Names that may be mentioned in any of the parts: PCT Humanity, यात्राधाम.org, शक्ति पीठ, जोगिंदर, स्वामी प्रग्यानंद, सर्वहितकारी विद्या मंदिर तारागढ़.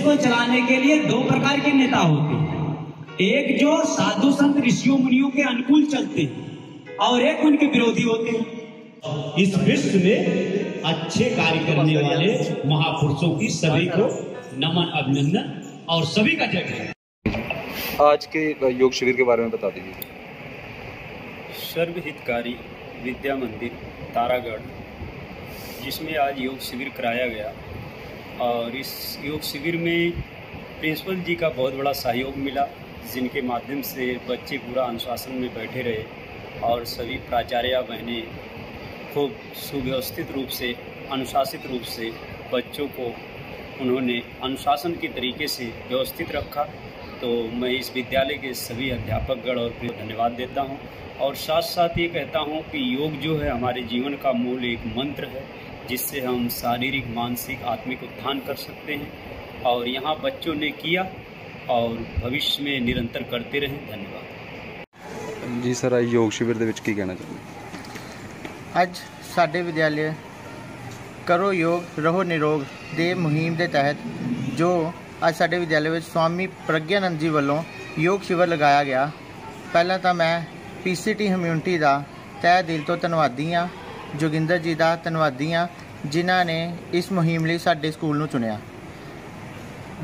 देश को चलाने के लिए दो प्रकार के नेता होते हैं, एक जो साधु संत ऋषियों मुनियों के अनुकूल चलते हैं और एक उनके विरोधी होते हैं। इस विश्व में अच्छे कार्य करने वाले महापुरुषों की सभी को नमन अभिनंदन और सभी का जय। आज के योग शिविर के बारे में बता दीजिए। सर्वहितकारी विद्या मंदिर तारागढ़, जिसमें आज योग शिविर कराया गया और इस योग शिविर में प्रिंसिपल जी का बहुत बड़ा सहयोग मिला, जिनके माध्यम से बच्चे पूरा अनुशासन में बैठे रहे और सभी प्राचार्या बहनें खूब सुव्यवस्थित रूप से, अनुशासित रूप से बच्चों को उन्होंने अनुशासन के तरीके से व्यवस्थित रखा। तो मैं इस विद्यालय के सभी अध्यापकगण और धन्यवाद देता हूँ और साथ साथ ये कहता हूँ कि योग जो है हमारे जीवन का मूल एक मंत्र है, जिससे हम शारीरिक, मानसिक, आत्मिक उत्थान कर सकते हैं और यहाँ बच्चों ने किया और भविष्य में निरंतर करते रहें। धन्यवाद जी। सर, आज योग शिविर दे विच की कहना चाहते? आज साडे विद्यालय करो योग रहो निरोग दे मुहिम के तहत जो आज साडे विद्यालय में स्वामी प्रग्यानंद जी वालों योग शिविर लगाया गया, पहला तो मैं PCT Humanity का तहे दिल तो धन्यवादी हाँ, जोगिंदर जी का धन्यवादी हाँ जिन्ह ने इस मुहिम लिए साडे स्कूल नूं चुनिया।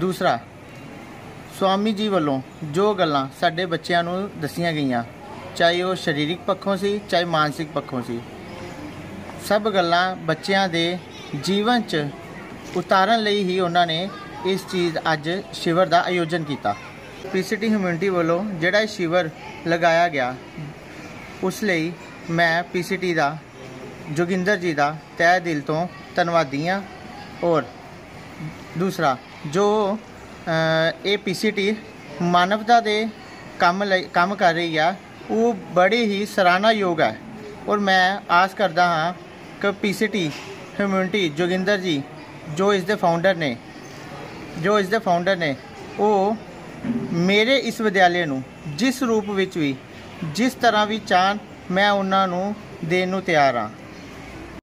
दूसरा, स्वामी जी वालों जो गल्लां साडे बच्चों नूं दसियां गईयां, चाहे वह शरीरिक पक्षों से चाहे मानसिक पक्षों से, सब गल्लां बच्चों के जीवन च उतारन लई ही उन्होंने इस चीज़ अज शिविर का आयोजन किया। PCT Humanity वालों जिहड़ा शिविर लगाया गया उस लई मैं PCT का, जोगिंदर जी का तहे दिल तो धन्यवादी हाँ। और दूसरा, जो ये PCT मानवता के काम कर रही है वो बड़ी ही सराहना योग है और मैं आस करता हाँ कि PCT Humanity जोगिंदर जी जो इसके फाउंडर ने वो मेरे इस विद्यालय नूं जिस रूप विच भी जिस तरह भी चाहन मैं उन्हां नूं देण नूं तैयार हाँ।